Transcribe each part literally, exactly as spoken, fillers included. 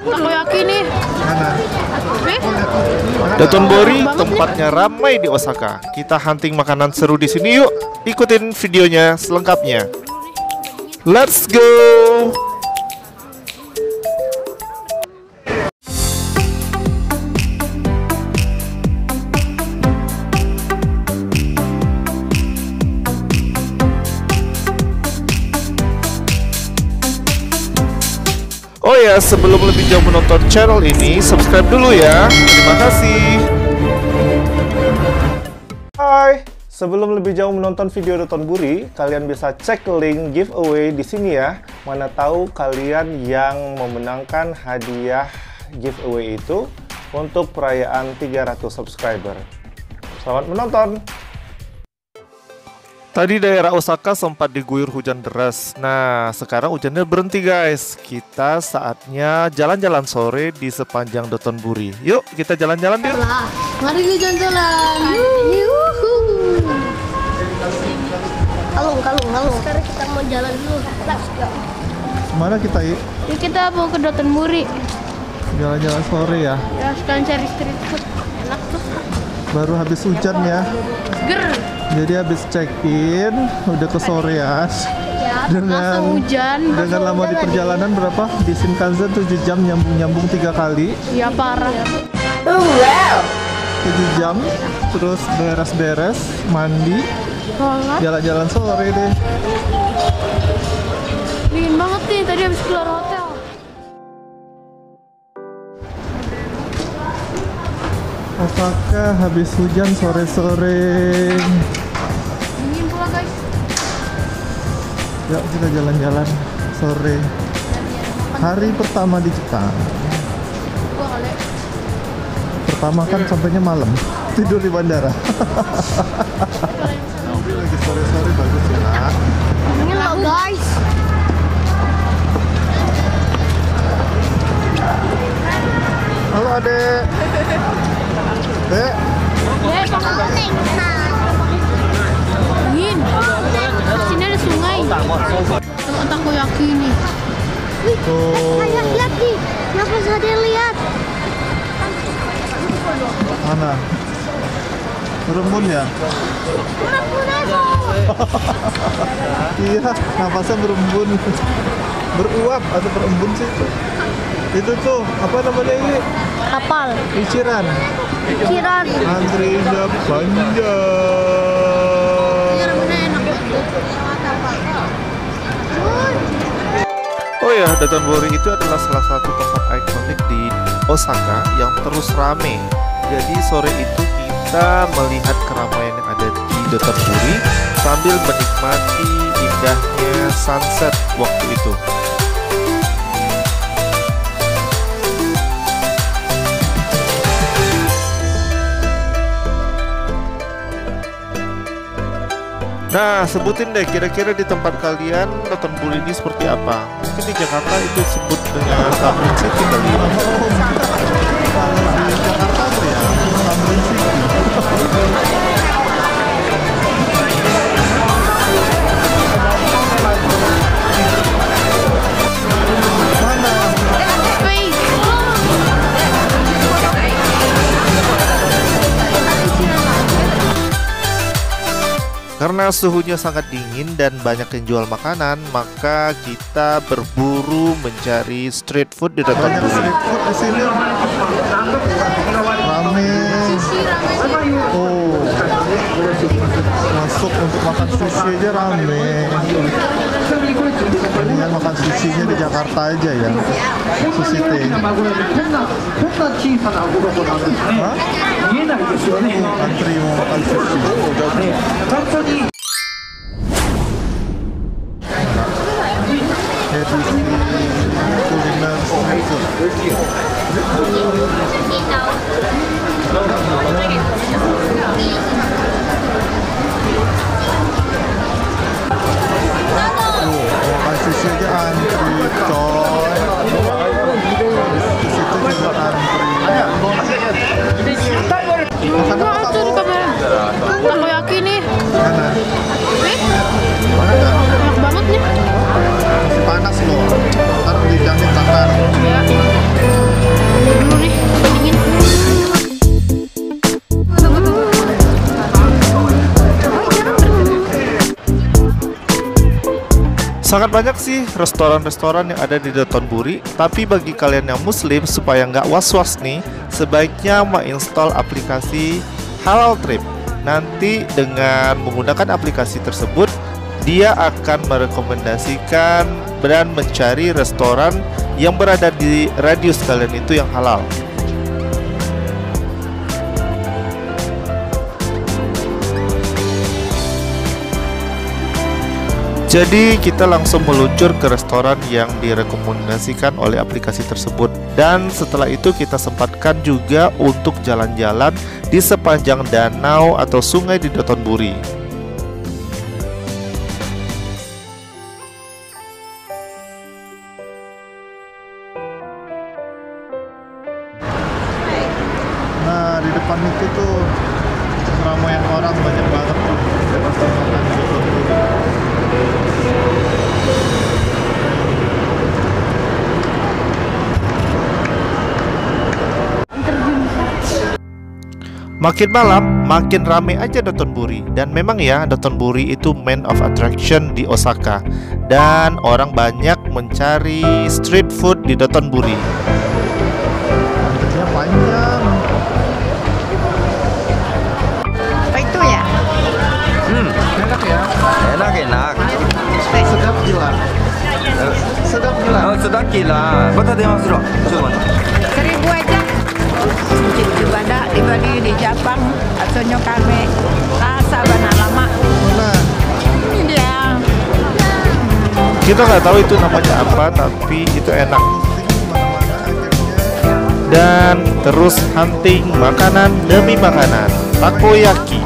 Takoyaki nih. Dotonbori tempatnya ramai di Osaka. Kita hunting makanan seru di sini yuk. Ikutin videonya selengkapnya. Let's go. Oh ya, sebelum lebih jauh menonton channel ini, subscribe dulu ya. Terima kasih. Hai, sebelum lebih jauh menonton video Dotonbori, kalian bisa cek link giveaway di sini ya. Mana tahu kalian yang memenangkan hadiah giveaway itu untuk perayaan tiga ratus subscriber. Selamat menonton. Tadi daerah Osaka sempat diguyur hujan deras. Nah, sekarang hujannya berhenti guys. Kita saatnya jalan-jalan sore di sepanjang Dotonbori. Yuk, kita jalan-jalan yuk. Mari kita jalan-jalan. Kalung, kalung, kalung. Sekarang kita mau jalan dulu. Mana kita yuk? Yuk kita mau ke Dotonbori. Jalan-jalan sore ya? Ya, sekarang cari street food. Enak tuh. Baru habis hujan ya. Seger. Jadi habis check-in, udah ke sorean. Ya, dengan hujan. Dengan lama di perjalanan berapa? Di Shinkansen tujuh jam nyambung-nyambung tiga kali. Iya, parah. Oh, wow. tujuh jam, terus beres-beres, mandi, jalan-jalan sore deh. Dingin banget nih, tadi habis keluar hotel. Osaka habis hujan sore-sore. Dingin pula guys. Yuk kita jalan-jalan sore. Hari pertama di Jepang. Pertama kan sampainya malam. Tidur di bandara. Tapi lagi sore-sore bagus ya. Ini lah guys. Halo adek. Dek. Dek, pakai neng. Dingin. Sini ada sungai. Tempat takoyaki nih. Tuh. Lihat nih. Kenapa saya lihat? Mana? Berembun ya? Berembun aku. Iya, nafasnya berembun. Beruap atau berembun sih itu. Itu tuh, apa namanya ini? Kapal. Ichiran. Ichiran. Antri udah panjang. Oh ya, Dotonbori itu adalah salah satu tempat ikonik di Osaka yang terus rame. Jadi sore itu kita melihat keramaian yang ada di Dotonbori sambil menikmati indahnya sunset waktu itu. Nah, sebutin deh kira-kira di tempat kalian Dotonbori ini seperti apa? Mungkin di Jakarta itu disebut dengan Tamrin City kali. Kalau di Jakarta tuh ya Tamrin City. Karena suhunya sangat dingin dan banyak yang jual makanan, maka kita berburu mencari street food di Dotonbori. Street food di sini rame. Oh, masuk untuk makan sushi aja rame. Mendingan makan sushinya di Jakarta aja ya. Sushi teh. Hah? Antri mau makan sushi. Panas loh, ntar lidahnya takar. Sangat banyak sih restoran-restoran yang ada di Dotonbori, tapi bagi kalian yang muslim supaya nggak was-was nih, sebaiknya menginstall aplikasi Halal Trip. Nanti dengan menggunakan aplikasi tersebut, dia akan merekomendasikan dan mencari restoran yang berada di radius kalian itu yang halal. Jadi kita langsung meluncur ke restoran yang direkomendasikan oleh aplikasi tersebut, dan setelah itu kita sempatkan juga untuk jalan-jalan di sepanjang danau atau sungai di Dotonbori. Nah, di depan itu tuh ramaian orang banyak banget tuh. Makin malam, makin rame aja Dotonbori. Dan memang ya, Dotonbori itu main of attraction di Osaka. Dan orang banyak mencari street food di Dotonbori. Antriannya panjang. Apa itu ya? Hmm, enak ya. Enak, enak. Sedap gila. Sedap gila. Oh, sedap gila. Mata dewa suruh. Coba. Seribu aja. Ada di Bali, di Jepang, atau nyokame rasa benar lama. Nah, ini dia. Kita nggak tahu itu namanya apa, tapi itu enak. Dan terus hunting makanan demi makanan. Takoyaki.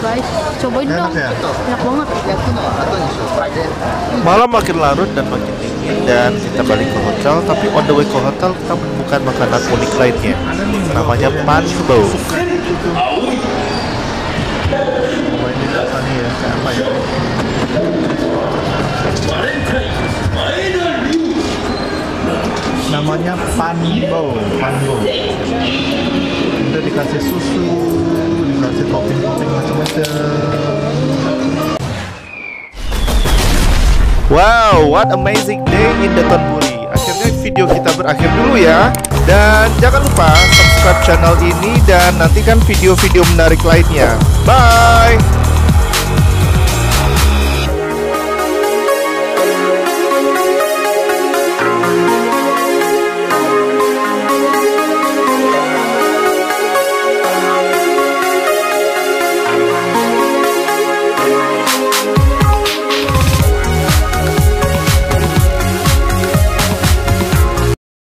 Guys, cobain dong, ya? Enak banget. Malam makin larut dan makin dingin, dan kita balik ke hotel. Tapi on the way ke hotel kita menemukan makanan unik lainnya, namanya Panbo. Namanya Panbo, Panbo. Kita dikasih susu, dikasih topping-topping macam-macam. Wow, what amazing day in Dotonbori. Akhirnya video kita berakhir dulu ya. Dan jangan lupa subscribe channel ini dan nantikan video-video menarik lainnya. Bye!